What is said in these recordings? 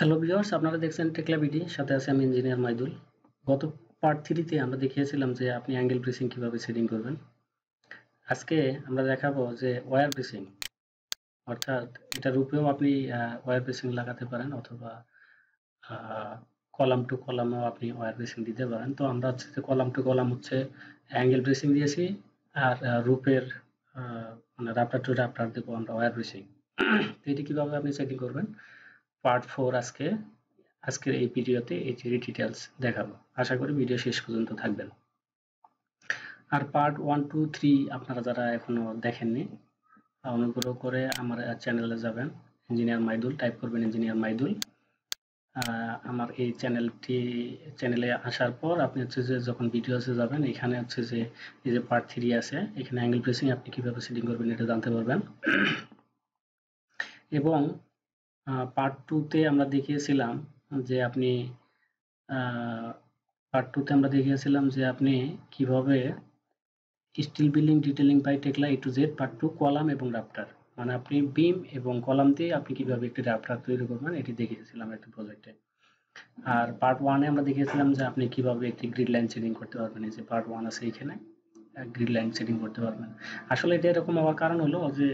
Hello viewers आपनारा देखें Tekla video साथे आछि आमि इंजिनियर माइदुल। गत पार्ट थ्री ते आमरा देखिएछिलाम जे आपनि एंगल ब्रेसिंग किभाबे सेटिंग करबेन। आजके आमरा देखाबो जे वायर ब्रेसिंग अर्थात एटार उपरेও आपनि वायर ब्रेसिंग लागाते पारेन अथवा कलम टू कलमेও आपनि वायर ब्रेसिंग दिते पारेन। तो आमरा आजके कलम टू कलम হচ্ছে एंगल ब्रेसिंग দিয়েছি আর রূপের মানে রাপটার টু রাপটার দেব আমরা वायर ब्रेसिंग। তো এটা কিভাবে আপনি সেটিং করবেন पार्ट फोर आज के भिडियोते डिटेल्स देखाबो। आशा करी भिडियो शेष पर्यन्त थाकबेन। आर पार्ट वन टू थ्री आपनारा जारा एखोनो देखेननि अनुग्रह करे आमार चैनेले जाबेन इंजिनियर माइदुल टाइप करबेन। इंजिनियर माइदुल आमार एई चैनेले आसार पर आपनि हच्छे जखन भिडियोसे जाबेन एखाने हच्छे जे एई जे पार्ट थ्री आछे एखाने एंगल ब्रेसिंग आपनि किभाबे सेटिंग करबेन एटा जानते पारबेन। एबं पार्ट टू ते आमरा देखिएছিলাম जे आपनी पार्ट टू ते आमरा देखिएছিলাম जे आपनी কিভাবে steel building detailing by Tekla A to Z part two column एवं राफ्टर माने आपनी बीम एवं कलम दिए आपनी কিভাবে একটা রাফটার তৈরি করবেন এটি দেখিয়েছিলাম একটা প্রজেক্টে। আর পার্ट 1 এ আমরা দেখিয়েছিলাম যে আপনি কিভাবে একটি গ্রিড লাইন সেটিং করতে পারবেন। এই যে পার্ট 1 আছে এখানে গ্রিড লাইন সেটিং করতে পারবেন। আসলে এটা এরকম হওয়ার কারণ হলো যে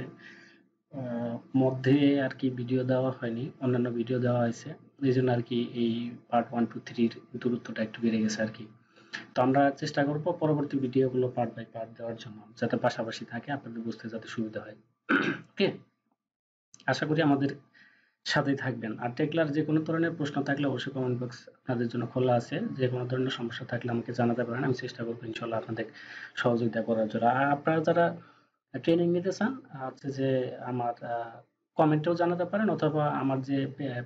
मध्य और कि भिडियो देवा होयनि अन्यान्य भिडियो देवा हयेछे एइजोन्नो आर कि एई पार्ट वन टू थ्री दूरत्वटा एकटु बेड़े गेछे आर कि। तो आमरा चेष्टा करब परवर्ती भिडियोगुलो पार्ट बाई पार्ट देवार जोन्नो जाते पाशापाशि थाके आपनादेर बुझते जाते सुविधा हय। ओके आशा करी आमादेर साथेई थाकबेन। आर टेक्लार जे कोनो धरनेर प्रश्न थाकले अवश्यई कमेंट बक्स आपनादेर जोन्नो खोला आछे। जे कोनो धरनेर समस्या थाकले आमाके जानाते पारेन, आमि चेष्टा करब इनशाआल्लाह आपनादेर सहयोगिता करार जोन्नो। आर आपनारा जारा ट्रेनिंग নিতে চান হচ্ছে যে আমার কমেন্টেও জানাতে পারেন অথবা আমার যে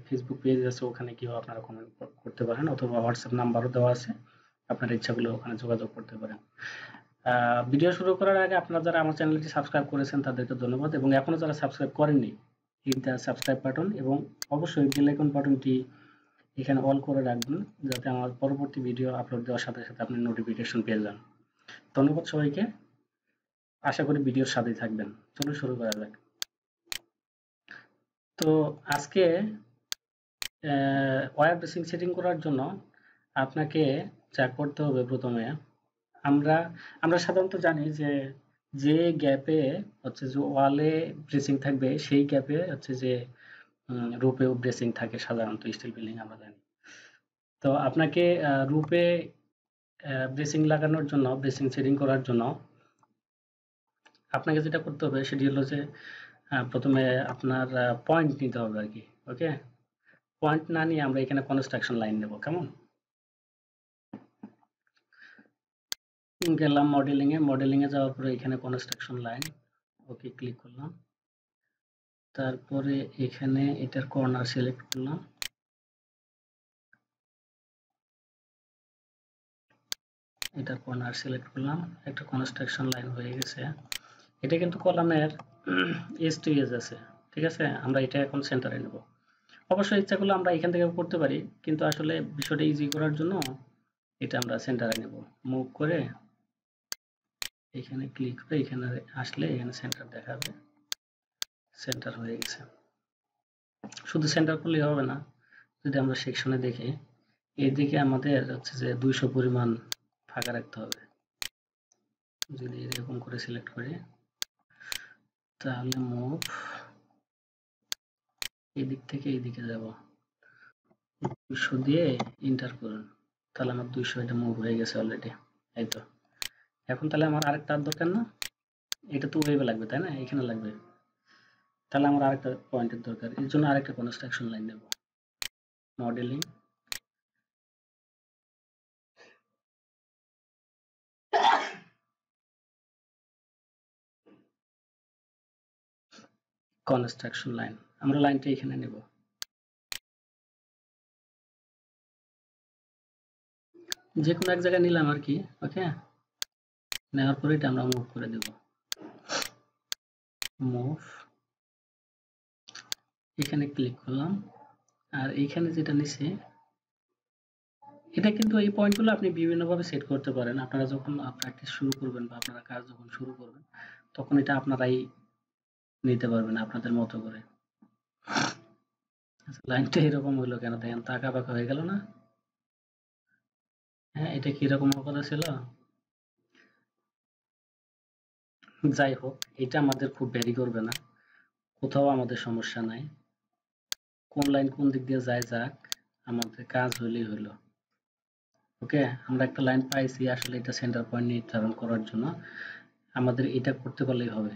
ফেসবুক পেজ আছে ওখানে কিও আপনারা কমেন্ট করতে পারেন অথবা WhatsApp নাম্বারও দেওয়া আছে আপনারা ইচ্ছা করলে ওখানে যোগাযোগ করতে পারেন। ভিডিও শুরু করার আগে আপনারা যারা আমার চ্যানেলটি সাবস্ক্রাইব করেছেন তাদেরকে ধন্যবাদ এবং এখনো যারা সাবস্ক্রাইব করেননি হিট দা সাবস্ক্রাইব বাটন এবং অবশ্যই বেল আইকন বাটনটি এখানে অল করে রাখবেন যাতে আমার পরবর্তী ভিডিও আপলোড দেওয়ার সাথে সাথে আপনি নোটিফিকেশন পেয়ে যান। ধন্যবাদ সবাইকে। आशा करी भिडियोर साथेई थाकबेन। चलो शुरू करा जाक। तो आजके वायर ब्रेसिंग सेटिंग करार जोन्नो आपनाके चेक करते होबे प्रथमे आमरा आमरा साधारणत जानी जे जे ग्यापे हच्छे जे वाले ब्रेसिंग थाकबे सेई ग्यापे हच्छे जे रूपेओ ब्रेसिंग थाके साधारणत स्टील बिल्डिंग आमरा जानी। तो आपनाके रूपे ब्रेसिंग लागानोर जोन्नो ब्रेसिंग सेटिंग करार जोन्नो আপনাকে যেটা করতে হবে সেটা হলো যে প্রথমে আপনার পয়েন্ট নিতে হবে আর কি। ওকে পয়েন্ট না নিয়ে আমরা এখানে কনস্ট্রাকশন লাইন নেব। কেমন গেলাম মডেলিং এ, মডেলিং এ যাওয়ার পরে এখানে কনস্ট্রাকশন লাইন ওকে ক্লিক করলাম। তারপরে এখানে এটার কর্নার সিলেক্ট করলাম। এটার কর্নার সিলেক্ট করলাম। একটা কনস্ট্রাকশন লাইন হয়ে গেছে। এটা কিন্তু কলামের এস টু এস আছে। ঠিক আছে আমরা এটা এখন সেন্টারে নেব। অবশ্যই ইচ্ছা করলে আমরা এখান থেকে করতে পারি কিন্তু আসলে বিষয়টা ইজি করার জন্য এটা আমরা সেন্টারে নেব। মুভ করে এখানে ক্লিক করে এখানে আসলে এখানে সেন্টার দেখাবে। সেন্টার হয়ে গেছে। শুধু সেন্টার করলে হবে না, যদি আমরা সেকশনে দেখি এইদিকে আমাদের হচ্ছে যে 200 পরিমাণ ফাঁকা রাখতে হবে। যদি এরকম করে সিলেক্ট করি তাহলে মুভ এই দিক থেকে এই দিকে যাব 200 দিয়ে এন্টার করুন। তাহলে আমার 200 এটা মুভ হয়ে গেছে অলরেডি। এই তো এখন তাহলে আমার আরেকটা দরকার না, এটা তো ওইভাবে লাগবে তাই না, এখানে লাগবে। তাহলে আমার আরেকটা পয়েন্টের দরকার, এর জন্য আরেকটা কনস্ট্রাকশন লাইন নেব। মডেলিং কনস্ট্রাকশন লাইন আমরা লাইনটা এখানে নেব। যে কোনো এক জায়গায় নিলাম আর কি। ওকে নেওয়ার পরে এটা আমরা মুভ করে দেব। মুভ এখানে ক্লিক করলাম। আর এখানে যেটা নিচে এটা কিন্তু এই পয়েন্টগুলো আপনি বিভিন্ন ভাবে সেট করতে পারেন। আপনারা যখন প্র্যাকটিস শুরু করবেন বা আপনারা কাজ যখন শুরু করবেন তখন এটা আপনারাই নিতে পারবেন আপনাদের মতো করে। লাইনটা এরকম হলো কেন? তাই এত আঁকাবাঁকা হয়ে গেল না? হ্যাঁ, এটা কি রকম কথা ছিল? যাই হোক, এটা আমাদের খুব ভেরি করবে না, কোথাও আমাদের সমস্যা নাই। কোন লাইন কোন দিক দিয়ে যায় যাক, আমাদের কাজ হলেই হলো। ওকে, আমরা একটা লাইন পাইছি, আসলে এটা সেন্টার পয়েন্ট নির্ধারণ করার জন্য আমাদের এটা করতে পারলেই হবে।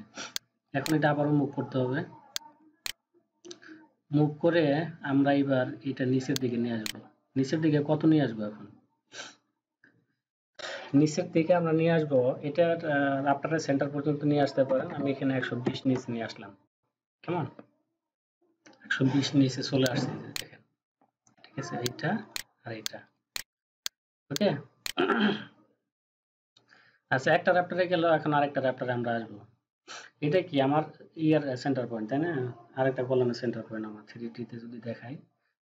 এখন এটা আবারও মুভ করতে হবে, মুভ করে আমরা এবার এটা নিচের দিকে নিয়ে আসবো। নিচের দিকে কত নিয়ে আসবো? এখন নিচের দিকে আমরা নিয়ে আসবো, এটা আপনারা সেন্টার পর্যন্ত নিয়ে আসতে পারেন। আমি এখানে 120 নিচে নিয়ে আসলাম, কেমন? 120 নিচে চলে আসছে, দেখেন। ঠিক আছে, এটা আর এটা। ওকে, আচ্ছা, একটা র্যাপটারে গেল, এখন আরেকটা র্যাপটারে আমরা আসবো। এটা কি আমার ইয়ার সেন্টার পয়েন্ট, তাই না? আরেকটা কলামের সেন্টার পয়েন্ট আমার 3D তে যদি দেখাই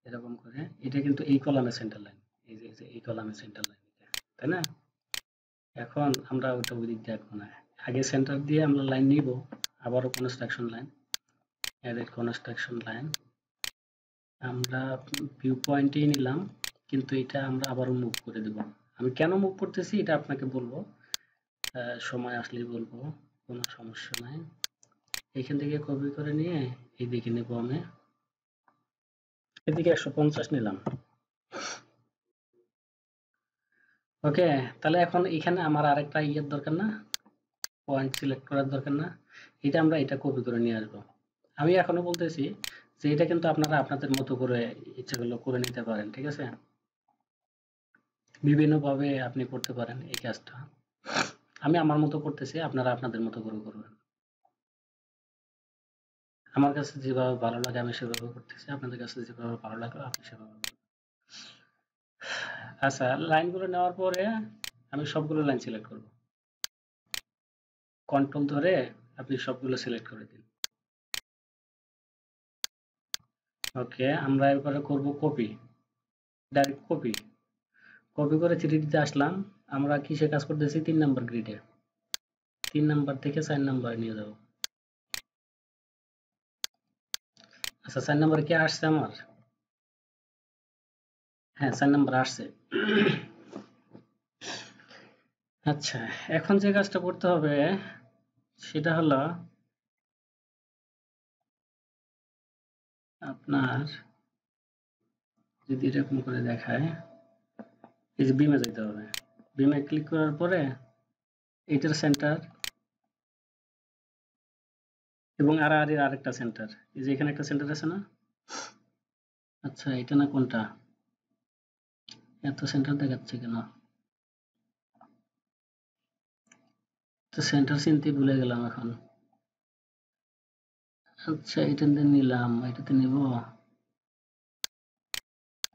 এরকম করে, এটা কিন্তু এই কলামের সেন্টার লাইন, এই যে এই কলামের সেন্টার লাইন, তাই না? এখন আমরা ওটা ওই দিক দেখবো না, আগে সেন্টার দিয়ে আমরা লাইন নিব। আবারও কনস্ট্রাকশন লাইন, এদের কনস্ট্রাকশন লাইন আমরা ভিউ পয়েন্টেই নিলাম, কিন্তু এটা আমরা আবারও মুভ করে দেব। আমি কেন মুভ করতেছি এটা আপনাকে বলবো, সময় আসলেই বলবো, কোনো সমস্যা নাই। এখান থেকে কপি করে নিয়ে এইদিকে নেব, আমি এদিকে 150 নিলাম। ওকে, তাহলে এখন এখানে আমার আরেকটা ইয়ের দরকার না, পয়েন্ট সিলেক্ট করার দরকার না, এটা আমরা এটা কপি করে নিয়ে আসবো। আমি এখনো বলতেছি যে এটা কিন্তু আপনারা আপনাদের মতো করে ইচ্ছাগুলো করে নিতে পারেন, ঠিক আছে? বিভিন্নভাবে আপনি করতে পারেন এই কাজটা। আমি আমার মতো করতেছি, আপনারা আপনাদের মতো করে করবেন। আমার কাছে যেভাবে ভালো লাগে আমি সেভাবে করতেছি, আপনাদের কাছে যেভাবে ভালো লাগলো আপনি সেভাবে। আচ্ছা, লাইনগুলো নেওয়ার পরে আমি সবগুলো লাইন সিলেক্ট করব। কন্ট্রোল ধরে আপনি সবগুলো সিলেক্ট করে দিন। ওকে, আমরা এরপরে করব কপি, ডাইরেক্ট কপি। কপি করে 3D তে আসলাম। আমরা কিসে কাজ করতেছি? 3 নাম্বার গ্রিডে, 3 নাম্বার থেকে 4 নাম্বার নিয়ে যাব। আচ্ছা, 4 নাম্বার কি আসছে আমার? হ্যাঁ, 4 নাম্বার আসছে। আচ্ছা, এখন যে কাজটা করতে হবে সেটা হলো আপনার, যদি এরকম করে দেখায়, এই যে বিমে যেতে হবে। বিমে ক্লিক করার পরে এটার সেন্টার এবং আর আর এর আরেকটা সেন্টার, এই যে এখানে একটা সেন্টার আছে না? আচ্ছা, এটা না কোনটা? এত সেন্টার দেখাচ্ছে কেন? তো সেন্টার চিনতে ভুলে গেলাম এখন। আচ্ছা, এটাতে নিলাম, এটাতে নিব।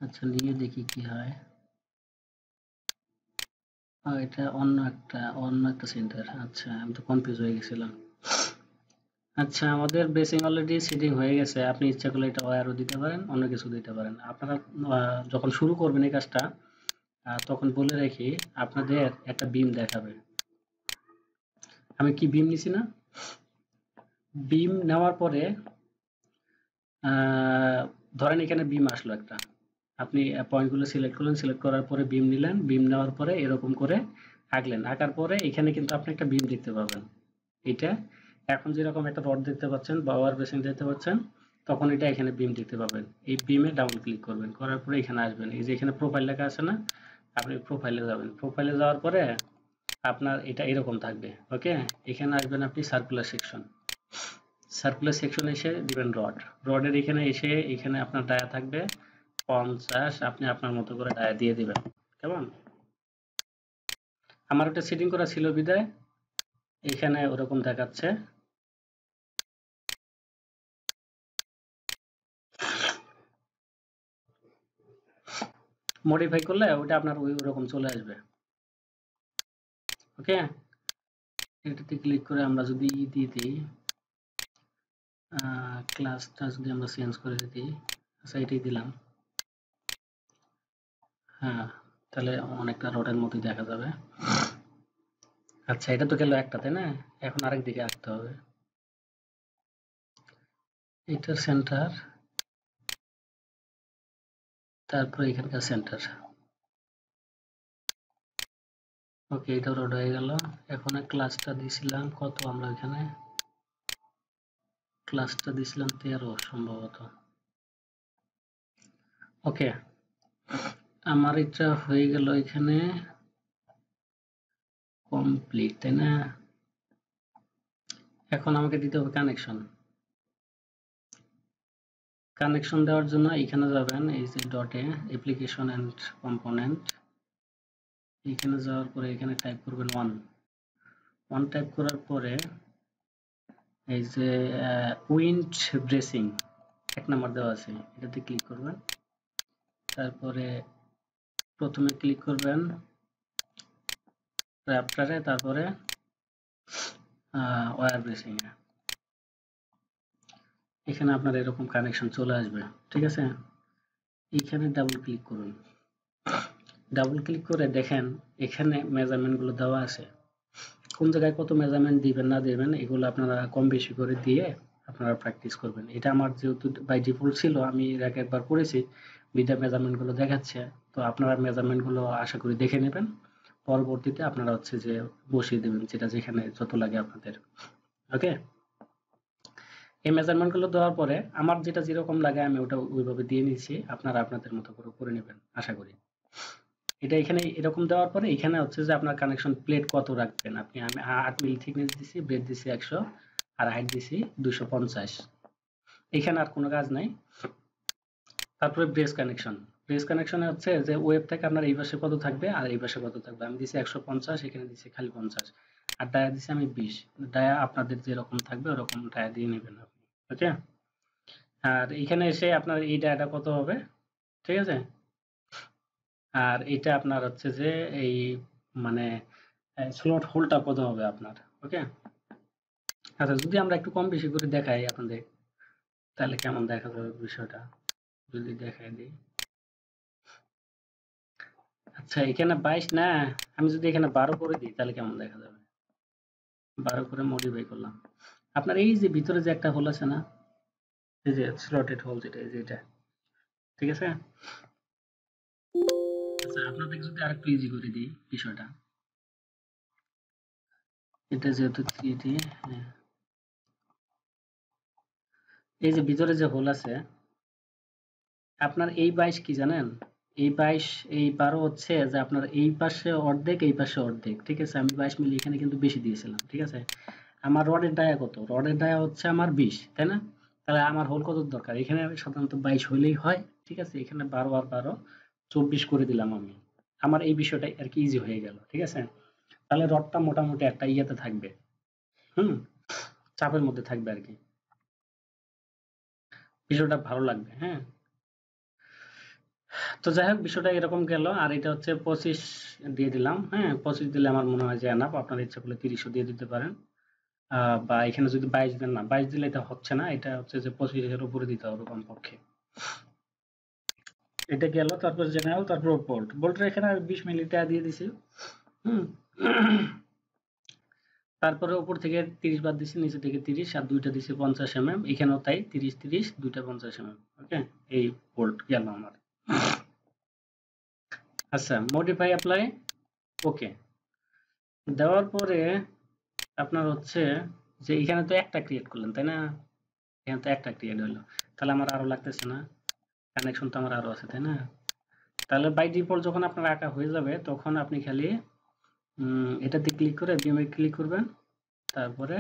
আচ্ছা, নিয়ে দেখি কি হয়। এটা অন্য একটা সেন্টার। আচ্ছা, আমি তো কনফিউজ হয়ে গেছিলাম। আচ্ছা, আমাদের বেসিং অলরেডি সেটিং হয়ে গেছে। আপনি ইচ্ছা করলে এটা ওয়্যারও দিতে পারেন, অন্য কিছু দিতে পারেন। আপনারা যখন শুরু করবেন এই কাজটা, তখন বলে রাখি আপনাদের একটা বিম দেখাবে। আমি কি বিম নিছি না? বিম নেওয়ার পরে ধরেন এখানে বিম আসলো একটা, আপনি পয়েন্টগুলো সিলেক্ট করলেন, সিলেক্ট করার পরে বিম নিলেন, বিম নেওয়ার পরে এরকম করে আঁকলেন। আঁকার পরে এখানে কিন্তু আপনি একটা বিম দেখতে পাবেন। এটা এখন যেরকম একটা রড দেখতে পাচ্ছেন বা ওয়ার বেসিং দেখতে পাচ্ছেন, তখন এটা এখানে বিম দেখতে পাবেন। এই বিমে ডাবল ক্লিক করবেন, করার পরে এখানে আসবেন। এই যে এখানে প্রোফাইল লেখা আছে না, আপনি প্রোফাইলে যাবেন। প্রোফাইলে যাওয়ার পরে আপনার এটা এরকম থাকবে। ওকে, এখানে আসবেন আপনি সার্কুলার সেকশন, সার্কুলার সেকশন এসে দিবেন রড। রডের এখানে এসে এখানে আপনার ডায়া থাকবে 50, আপনি আপনার মতো করে ডায়া দিয়ে দিবেন, কেমন? আমার একটা সেটিং করা ছিল বিদায় এখানে ওরকম দেখাচ্ছে। মডিফাই করলে ওটা আপনার ওইরকম চলে আসবে। ওকে, এটাতে ক্লিক করে আমরা যদি দিয়ে দিই, ক্লাসটা যদি আমরা চেঞ্জ করে দিই। আচ্ছা, এটাই দিলাম। হ্যাঁ, তাহলে অনেকটা রোডের মতোই দেখা যাবে। আচ্ছা, এটা তো গেল একটা, তাই না? এখন আরেক দিকে আসতে হবে। এটার সেন্টার তারপরে এখানকার সেন্টার ওকে এটা রড হয়ে গেল এখন ক্লাসটা দিছিলাম কত আমরা এখানে ক্লাসটা দিছিলাম 13 সম্ভবত ওকে আমার এটা হয়ে গেল এখানে কমপ্লিট তাই না এখন আমাকে দিতে হবে কানেকশন কানেকশন দেওয়ার জন্য এখানে যাবেন এই যে ডটে অ্যাপ্লিকেশন এন্ড কম্পোনেন্ট এখানে যাওয়ার পরে এখানে টাইপ করবেন 1 টাইপ করার পরে এই যে উইন্ড ব্রেসিং এক নাম্বার দেওয়া আছে এটাতে ক্লিক করবেন তারপরে প্রথমে ক্লিক করবেন র্যাপটারে তারপরে ওয়্যার ব্রেসিং এ এখানে আপনার এরকম কানেকশন চলে আসবে ঠিক আছে এখানে ডাবল ক্লিক করুন ডাবল ক্লিক করে দেখেন এখানে মেজারমেন্ট গুলো দেওয়া আছে কোন জায়গায় কত মেজারমেন্ট দিবেন না দিবেন এগুলো আপনারা কম বেশি করে দিয়ে আপনারা প্র্যাকটিস করবেন এটা আমার যেহেতু বাই ডিফল্ট ছিল আমি এর আগে একবার করেছি ভিডিও মেজারমেন্ট গুলো দেখাচ্ছে তো আপনারা মেজারমেন্ট গুলো আশা করি দেখে নেবেন পরবর্তীতে আপনারা হচ্ছে যে বসিয়ে দিবেন যেটা যেখানে যত লাগে আপনাদের ওকে এই মেজারমেন্ট গুলো দেওয়ার পরে আমার যেটা যেরকম লাগে আমি ওটা ওইভাবে দিয়ে নিয়েছি আপনারা আপনাদের মতো করে করে নেবেন আশা করি এটা এখানে এরকম দেওয়ার পরে এখানে হচ্ছে যে আপনার কানেকশন প্লেট কত রাখবেন আপনি আমি 8 মিলি থিকনেস দিছি ব্রেড দিছি 100 আর হাইট দিছি 250 এখানে আর কোনো কাজ নাই তারপরে ব্রেস কানেকশনে হচ্ছে যে ওয়েব থেকে আপনার এই পাশে কত থাকবে আর এই পাশে কত থাকবে আমি দিছি 150 এখানে দিছি খালি 50 আর ডায়া দিছি আমি 20 ডায়া আপনাদের যেরকম থাকবে ওরকম ডায়া দিয়ে নেবেন আপনি ওকে আর এখানে এসে আপনার এই ডায়াটা কত হবে ঠিক আছে আর এটা আপনার হচ্ছে যে এই মানে স্লট হোলটা কত হবে আপনার ওকে আচ্ছা যদি আমরা একটু কম বেশি করে দেখাই আপনাদের তাহলে কেমন দেখা যাবে বিষয়টা যদি দেখাই দিই আচ্ছা এখানে 22 না আমি যদি এখানে 12 করে দিই তাহলে কেমন দেখা যাবে 12 করে মডিফাই করলাম আপনার এই যে ভিতরে যে একটা হোল আছে না এই যে স্লটেড হোল যেটা এই যে এটা ঠিক আছে আচ্ছা আপনাদের যদি আরেকটু ইজি করে দিই বিষয়টা এটা যেহেতু 3D এই যে ভিতরে যে হোল আছে আপনার এই 22 কি জানেন এই 22 এই 12 হচ্ছে যে আপনার এই পাশে অর্ধেক এই পাশে অর্ধেক ঠিক আছে আমি 22 মিলি এখানে কিন্তু বেশি দিয়েছিলাম ঠিক আছে আমার রডের ডায়া কত রডের ডায়া হচ্ছে আমার 20 তাই না তাহলে আমার হোল কত দরকার এখানে সাধারণত 22 হলেই হয় ঠিক আছে এখানে 12 আর 12 24 করে দিলাম আমি আমার এই বিষয়টা আর কি ইজি হয়ে গেল ঠিক আছে তাহলে রডটা মোটামুটি একটা ইয়াতে থাকবে চাপের মধ্যে থাকবে আর কি বিষয়টা ভালো লাগবে হ্যাঁ তো যাই হোক বিষয়টা এরকম গেল আর এটা হচ্ছে 25 দিয়ে দিলাম হ্যাঁ 25 দিলে আমার মনে হয় যে এনাফ আপনার ইচ্ছা করলে 30 দিয়ে দিতে পারেন বা এখানে যদি 22 দেন না 22 দিলে এটা হচ্ছে না এটা হচ্ছে যে 25 এর উপরে দিতে হবে কমপক্ষে এটা গেল তারপর জেনারেল তারপর বোল্ট বোল্টের এখানে 20 মিলি টাকা দিয়ে দিছি তারপরে উপর থেকে 30 বাদ দিছি নিচে থেকে 30 আর দুইটা দিছি 50 mm এখানেও তাই 30 30 দুইটা 50 mm ওকে এই বোল্ট গেল আমার আচ্ছা মডিফাই অ্যাপ্লাই ওকে দেওয়ার পরে আপনার হচ্ছে যে এখানে তো একটা ক্রিয়েট করলেন তাই না এখানে তো একটা ক্রিয়েট হলো তাহলে আমার আরো লাগতেছে না কানেকশন তো আমার আরো আছে তাই না তাহলে বাই ডিফল্ট যখন আপনার আঁকা হয়ে যাবে তখন আপনি খালি এটাতে ক্লিক করে বিমে ক্লিক করবেন তারপরে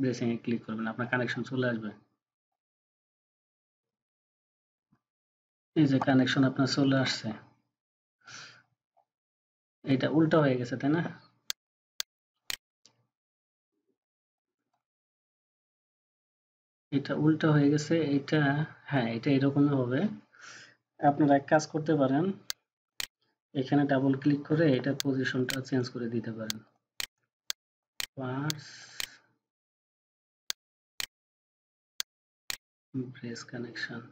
ব্রেসিং এ ক্লিক করবেন আপনার কানেকশন চলে আসবে এই যে কানেকশন আপনার চলে আসছে এটা উল্টো হয়ে গেছে তাই না এটা উল্টো হয়ে গেছে এটা হ্যাঁ এটা এরকমই হবে আপনারা এক কাজ করতে পারেন এখানে ডাবল ক্লিক করে এটা পজিশনটা চেঞ্জ করে দিতে পারেন পার্স ব্রেস কানেকশন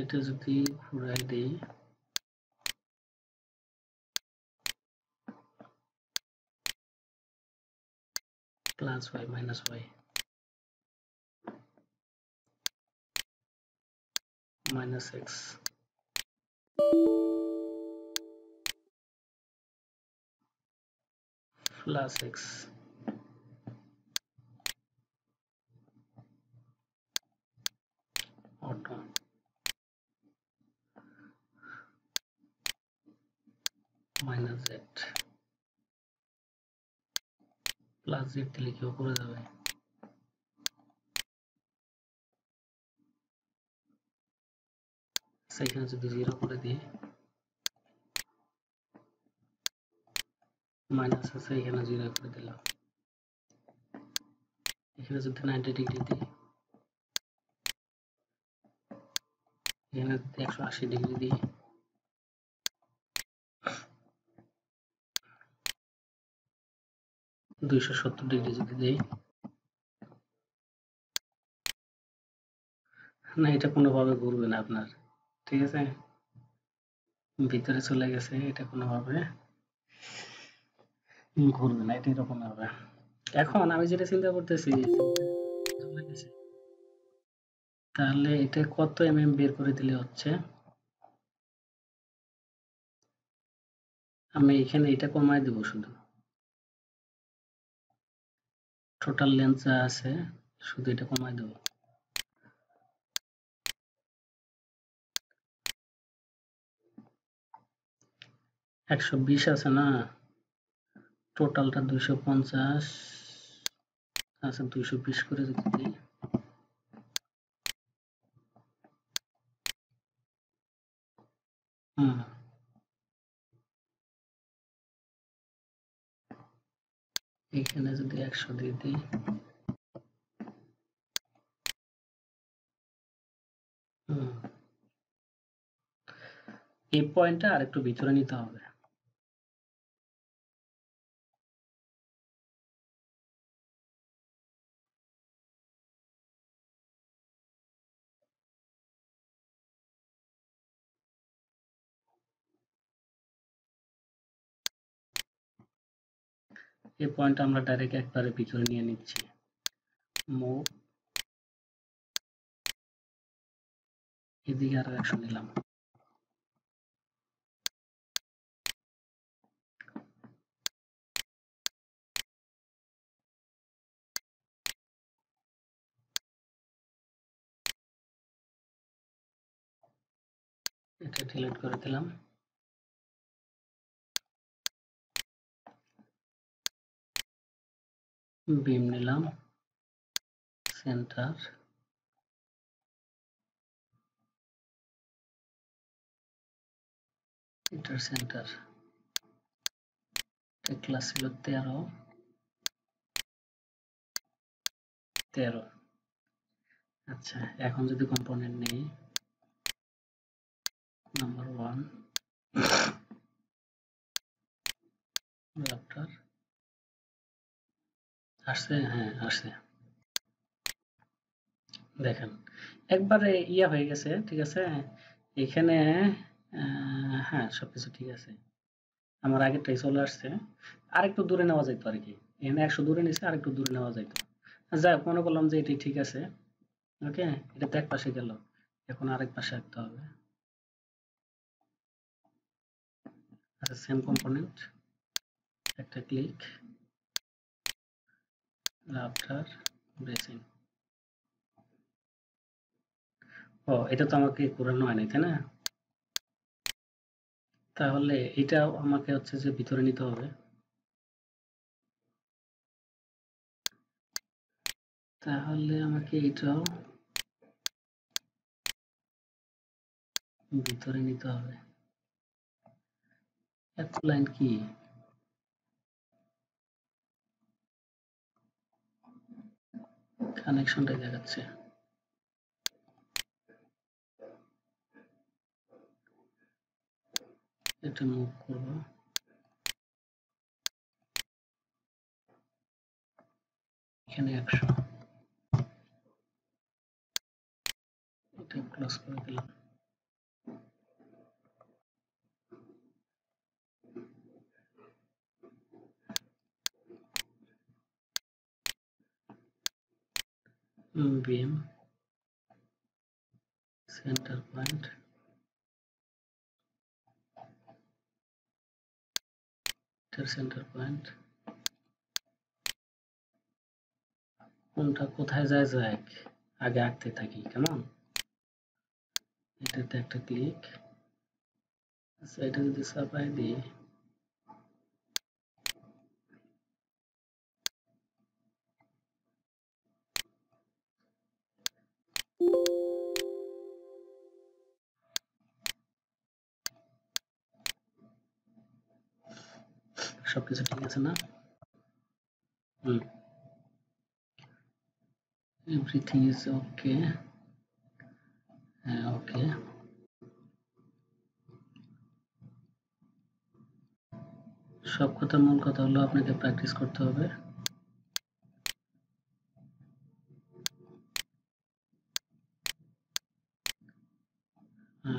এটা যদি ঘুরাই দেই plus Y minus Y minus X plus X auto minus Z plus Z दिले की ऊपर जावे সেখানে যদি 0 করে দিই মাইনাস আছে এখানে 0 করে দিলাম এখানে যদি 90 ডিগ্রি দিই এখানে 180 ডিগ্রি দিই दूसरा 70 डिग्री जो दे ना ये टकुनो भावे घूर बना अपना ठीक है से भीतर से लगे से ये टकुनो भावे घूर बना ये टकुनो भावे क्या कौन ना विजय सिंधा बोलते सी लगे से ताले ये टक कोट्टो एमएम बेर करे दिले होच्छे हमें इखने ये टको माय दिवो शुद्ध टोटल लेंथ যা আছে শুধু এটা কমাই দেব একশো বিশ আছে না টোটালটা 250 আছে 220 করে যদি দিই এখানে যদি 100 দিয়ে দেই এই পয়েন্টটা আরেকটু ভিতরে নিতে হবে ये पॉइंट আমরা डायरेक्ट একবারে ভিতরে নিয়ে নিচ্ছি মুভ এদিকে আর অ্যাকশন নিলাম এটা ডিলিট করে দিলাম बीम नीलाम सेंटर इधर सेंटर टेक्ला सिलो 13 अच्छा एकों जो दी कंपोनेंट नहीं नंबर 1 वेक्टर আসছে হ্যাঁ আসছে দেখেন একবারে ইয়া হয়ে গেছে ঠিক আছে এখানে হ্যাঁ সবকিছু ঠিক আছে আমার আগেরটাই চলে আসছে আরেকটু দূরে নেওয়া যাইতো আর কি এখানে 100 দূরে নিছে আরেকটু দূরে নেওয়া যাইতো যাই মনে করলাম যে এটাই ঠিক আছে ওকে এটা এক পাশে গেল এখন আরেক পাশে আসতে হবে আচ্ছা সেম কম্পোনেন্ট একটা ক্লিক आफ्टर ब्रेसिंग ओ এটা তো আমাকে পুরানো হয় না তাই না তাহলে এটা আমাকে হচ্ছে যে ভিতরে নিতে হবে তাহলে আমাকে এটাও ভিতরে নিতে হবে এক লাইন কি कनेक्शन टाइप जगह से इधर मूव करो कनेक्शन इधर क्लोज कर दिया beam center point কোনটা কোথায় যায় যাক আগে আঁকতে থাকি কেমন এটাতে একটা ক্লিক আচ্ছা এটা যদি সাপাই দিই सबकिछु ठीक আছে না everything is okay okay सब कथा मूल कथा हलो आपनाके प्रैक्टिस करते होबे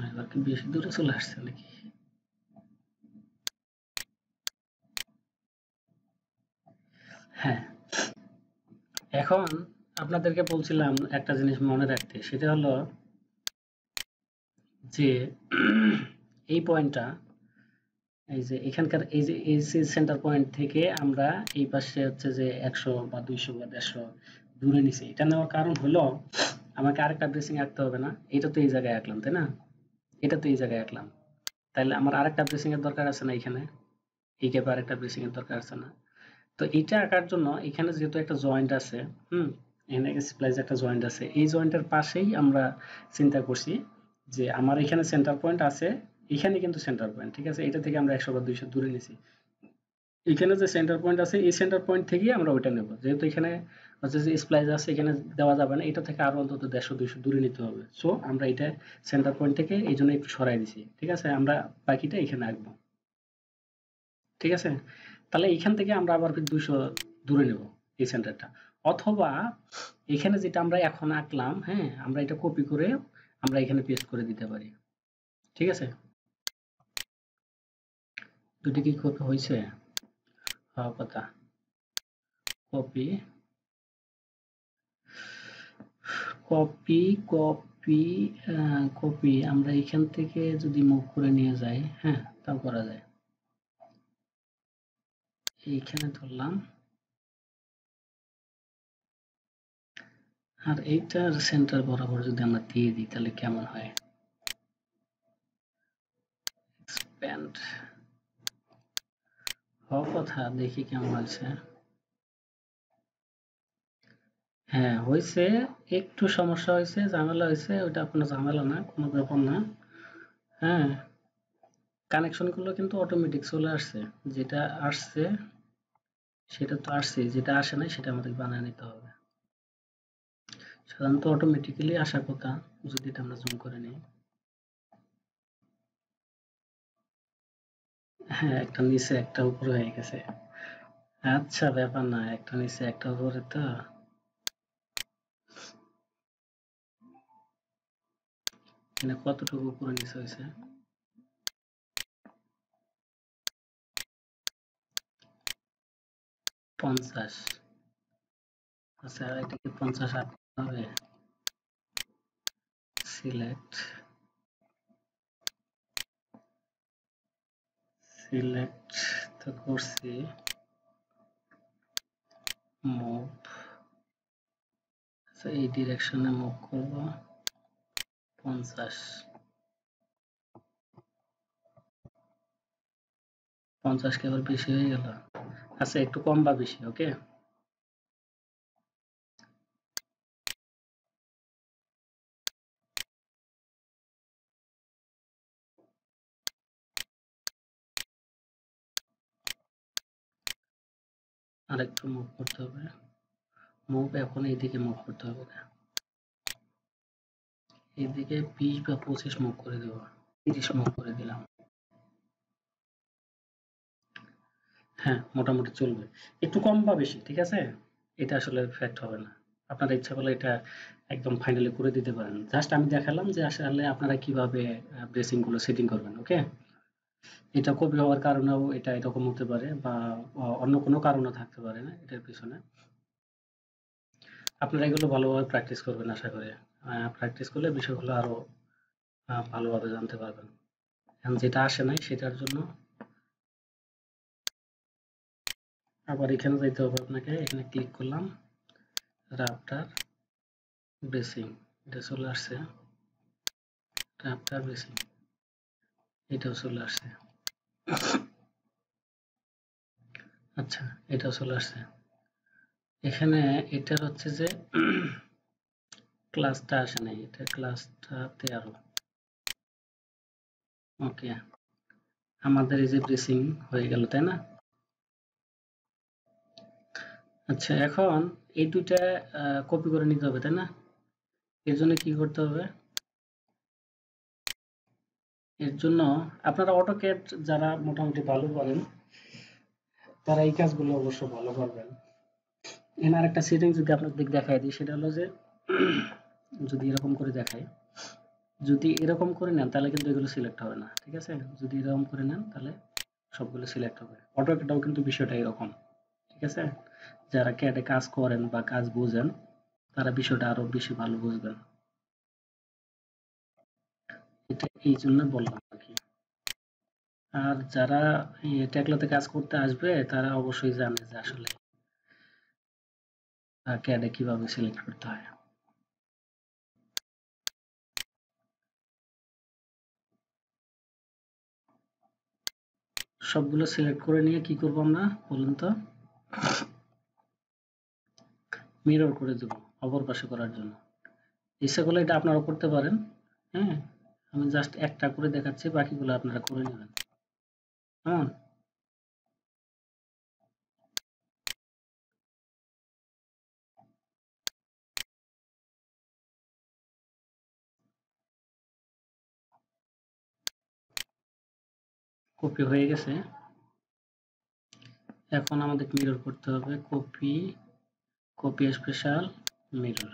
एबार कि बेशी दूरे चले आसछे नाकि हाँ এখন আপনাদেরকে বলছিলাম একটা জিনিস মনে রাখতে সেটা হলো যে এই পয়েন্টটা এই যে এখানকার এই যে এই সেন্টার পয়েন্ট থেকে আমরা এই পাশে হচ্ছে যে 100 বা 200 বা 150 দূরে নিছি এটা নেওয়ার কারণ হলো আমাকে আরেকটা ব্রেসিং আঁকতে হবে না এটা তো এই জায়গায় আঁকলাম তাই না এটা তো এই জায়গায় আঁকলাম তাহলে আমার আরেকটা ব্রেসিং এর দরকার আছে না এখানে এই গ্যাপে আরেকটা ব্রেসিং এর দরকার আছে না तो এটা আঁকার জন্য এখানে যেহেতু একটা জয়েন্ট আছে এখানে স্প্লাইস একটা জয়েন্ট আছে এই জয়েন্টের পাশেই আমরা চিন্তা করছি যে আমার এখানে সেন্টার পয়েন্ট আছে এখানে কিন্তু সেন্টার পয়েন্ট ঠিক আছে এটা থেকে আমরা 100 বা 200 দূরে নিছি এখানে যে সেন্টার পয়েন্ট আছে এই সেন্টার পয়েন্ট থেকেই আমরা ওটা নেব যেহেতু এখানে আছে যে স্প্লাইস আছে এখানে দেওয়া যাবে না এটা থেকে আরো অন্তত 100 200 দূরে নিতে হবে সো আমরা এটা সেন্টার পয়েন্ট থেকে এইজন্য একটু সরাই দিছি ঠিক আছে আমরা বাকিটা এখানে রাখব ঠিক আছে তাহলে এইখান থেকে আমরা আবার 200 দূরে নেব এই সেন্টারটা অথবা এখানে যেটা আমরা এখন আঁকলাম হ্যাঁ আমরা এটা কপি করে আমরা এখানে পেস্ট করে দিতে পারি ঠিক আছে দুটো কি কপি হইছে হ্যাঁ কথা কপি কপি কপি কপি আমরা এখান থেকে যদি মুভ করে নিয়ে যাই হ্যাঁ তাও করা যায় এইখানে ধরলাম আর এইটার সেন্টার বরাবর যদি আমরা দিয়ে দিই তাহলে কেমন হয় এক্সপ্যান্ড হওয়ার কথা দেখি কেমন হয়েছে হ্যাঁ হয়েছে একটু সমস্যা হয়েছে ঝামেলা হয়েছে ওটা কোনো ঝামেলা না কোনো ব্যাপার না হ্যাঁ কানেকশন গুলো কিন্তু অটোমেটিক চলে আসছে যেটা আসছে সেটা তো আসছে যেটা আসে না সেটা আমাদের বানায় নিতে হবে সাধারণত অটোমেটিক্যালি আসা কথা যদি এটা আমরা জুম করে নেই হ্যাঁ একটা নিচে একটা উপরে হয়ে গেছে আচ্ছা ব্যাপার না একটা নিচে একটা উপরে তো এখানে কতটুকু উপরে নিচে হয়েছে पंचाश अच्छा एटाके पंचाश आनते होबे सिलेक्ट सिलेक्ट तो करछि मुव अच्छा एई डायरेक्शने मुव करबो 50 के आबार बेशी होये गेल अच्छा एक कम बा बेशी ओके আরেকটু মুভ করতে হবে মুভ এখন এইদিকে মুভ করতে হবে না এইদিকে 20 বা 25 মুভ করে দেব 30 মুভ করে দিলাম হ্যাঁ মোটামুটি চলবে একটু কম বা বেশি ঠিক আছে এটা আসলে ফ্যাক্ট হবে না আপনারা ইচ্ছা করলে এটা একদম ফাইনালি করে দিতে পারেন জাস্ট আমি দেখালাম যে আসলে আপনারা কিভাবে ব্রেসিং গুলো সেটিং করবেন ওকে এটা কপি হওয়ার কারণেও এটা এরকম হতে পারে বা অন্য কোনো কারণও থাকতে পারে না এটার পিছনে আপনারা এগুলো ভালোভাবে প্র্যাকটিস করবেন, আশা করি প্র্যাকটিস করলে বিষয়গুলো আরো ভালোভাবে জানতে পারবেন। এখন যেটা আসে নাই সেটার জন্য আবার এখানে যেতে হবে আপনাকে, এখানে ক্লিক করলাম রাফটার ব্রেসিং, এটা চলে আসছে রাফটার ব্রেসিং, এটাও চলে আসছে, আচ্ছা এটাও চলে আসছে। এখানে এটার হচ্ছে যে ক্লাসটা আসে নাই, এটা ক্লাসটাতে আরো ওকে আমাদের এই যে ব্রেসিং হয়ে গেল, তাই না? আচ্ছা এখন এই দুইটা কপি করে নিতে হবে, তাই না? এর জন্য কি করতে হবে, এর জন্য আপনারা অটোক্যাড যারা মোটামুটি ভালো পারেন তারা এই কাজগুলো অবশ্য ভালো করবেন। এনার একটা সেটিংস যদি আপনাদের দেখায় দিই, সেটা হলো যে যদি এরকম করে দেখায়, যদি এরকম করে নেন তাহলে কিন্তু এগুলো সিলেক্ট হবে না, ঠিক আছে? যদি এরকম করে নেন তাহলে সবগুলো সিলেক্ট হবে। অটোক্যাডটাও কিন্তু বিষয়টা এরকম, ঠিক আছে? যারা ক্যাডে কাজ করেন বা কাজ বোঝেন তারা বিষয়টা আরো বেশি ভালো বুঝবেন, এটা এই জন্য বললাম আর কি। আর যারা টেকলাতে কাজ করতে আসবে তারা অবশ্যই জানে যে আসলে ক্যাডে কিভাবে সিলেক্ট করতে হয়। সবগুলো সিলেক্ট করে নিয়ে কি করব আমরা বলুন তো, মিরর করে দেব অপর পাশে করার জন্য। ইচ্ছা করলে এটা আপনারা করতে পারেন, হ্যাঁ আমি জাস্ট একটা করে দেখাচ্ছি, বাকিগুলো আপনারা করে নেবেন। হ্যাঁ কপি হয়ে গেছে, এখন আমাদের মিরর করতে হবে, কপি কপি স্পেশাল মিরর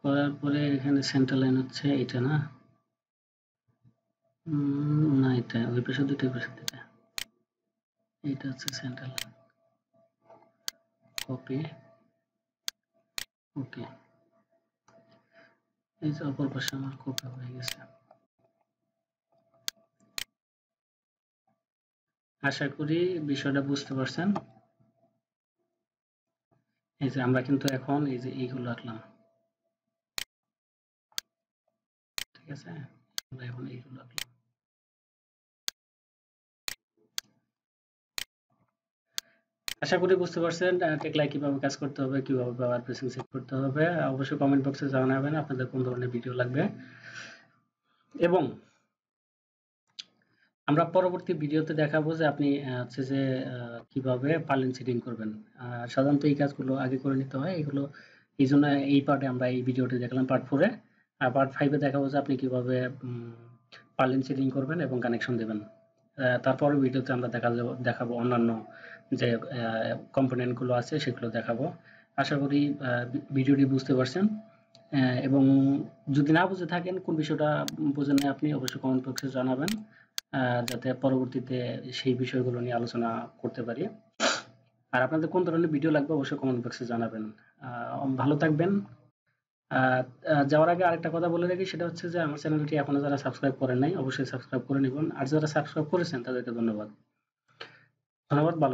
করার পরে এখানে সেন্টার লাইন হচ্ছে এটা না, না এটা ওই পাশে দুটো পাশে দুটো, এটা হচ্ছে সেন্টার লাইন, কপি ওকে, এই যে অপর পাশে আমার কপি হয়ে গেছে। আশা করি বিষয়টা বুঝতে পারছেন। এই যে আমরা কিন্তু এখন এই যে এইগুলো রাখলাম, ঠিক আছে আমরা এখন এইগুলো রাখলাম। আশা করি বুঝতে পারছেন টেকলায় কিভাবে কাজ করতে হবে, কিভাবে পাওয়ার প্রেসিং সেট করতে হবে। অবশ্যই কমেন্ট বক্সে জানাবেন আপনাদের কোন ধরনের ভিডিও লাগবে, এবং আমরা পরবর্তী ভিডিওতে দেখাবো যে আপনি হচ্ছে যে কিভাবে পালন সেটিং করবেন। সাধারণত এই কাজগুলো আগে করে নিতে হয়, এগুলো এই জন্য এই পার্টে আমরা এই ভিডিওটি দেখলাম পার্ট 4-এ, আর পার্ট 5-এ দেখাবো যে আপনি কিভাবে পালন সেটিং করবেন এবং কানেকশন দেবেন। তারপরে ভিডিওতে আমরা দেখাবো অন্যান্য যে কম্পোনেন্টগুলো আছে সেগুলো দেখাবো। আশা করি ভিডিওটি বুঝতে পারছেন, এবং যদি না বুঝে থাকেন কোন বিষয়টা বুঝেন আপনি অবশ্যই কমেন্ট বক্সে জানাবেন, যাতে পরবর্তীতে সেই বিষয়গুলো নিয়ে আলোচনা করতে পারি। আর আপনাদের কোন ধরনের ভিডিও লাগবে অবশ্যই কমেন্ট বক্সে জানাবেন। ভালো থাকবেন। যাওয়ার আগে আরেকটা কথা বলে রাখি, সেটা হচ্ছে যে আমার চ্যানেলটি এখনো যারা সাবস্ক্রাইব করেন নাই অবশ্যই সাবস্ক্রাইব করে নেবেন, আর যারা সাবস্ক্রাইব করেছেন তাদেরকে ধন্যবাদ। ভালো